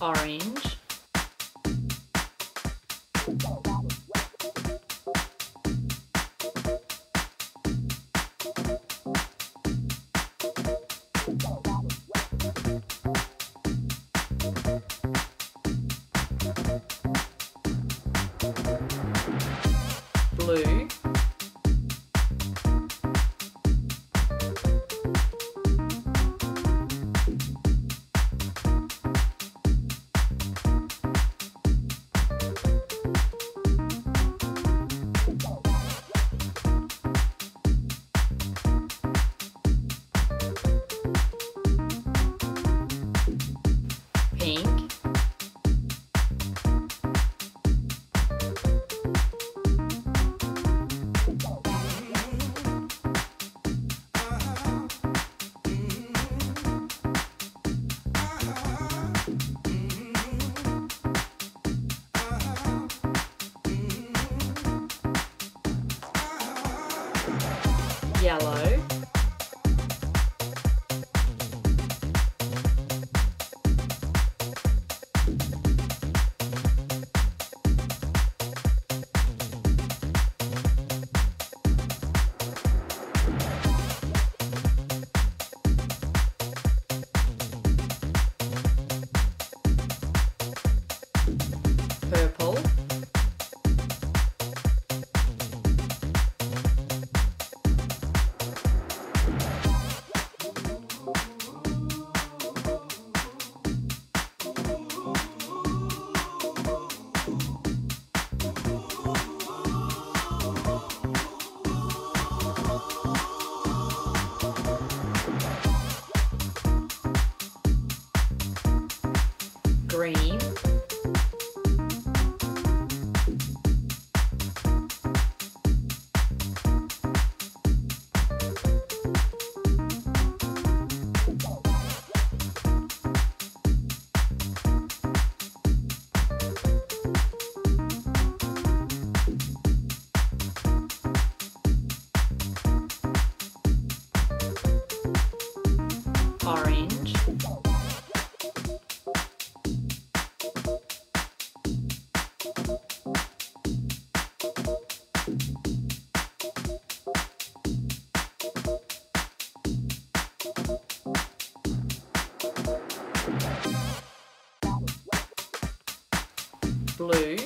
Orange. Blue.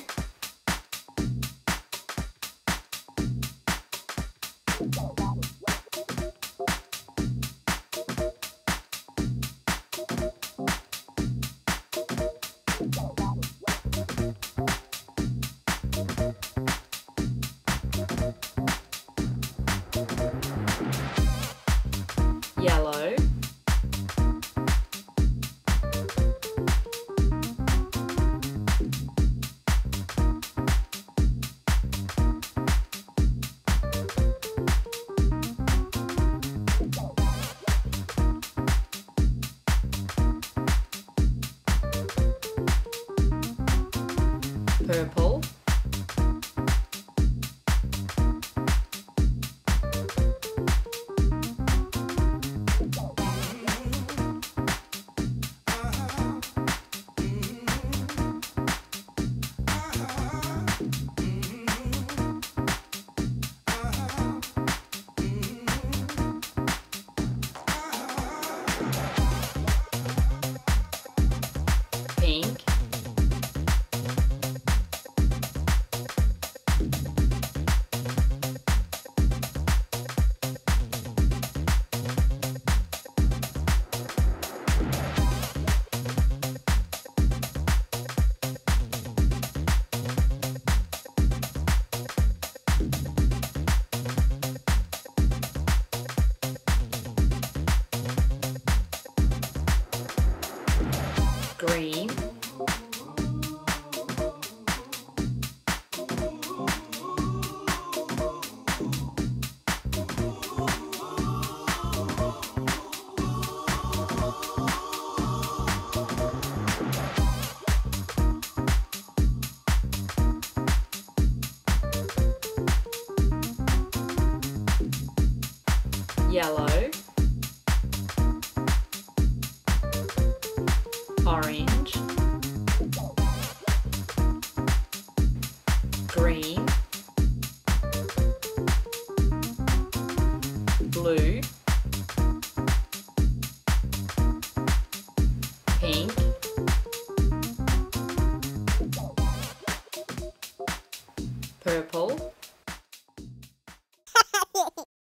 Yellow. Green. Orange. Blue. Yellow. Purple. Green. Yellow. orange, green, blue, pink, purple,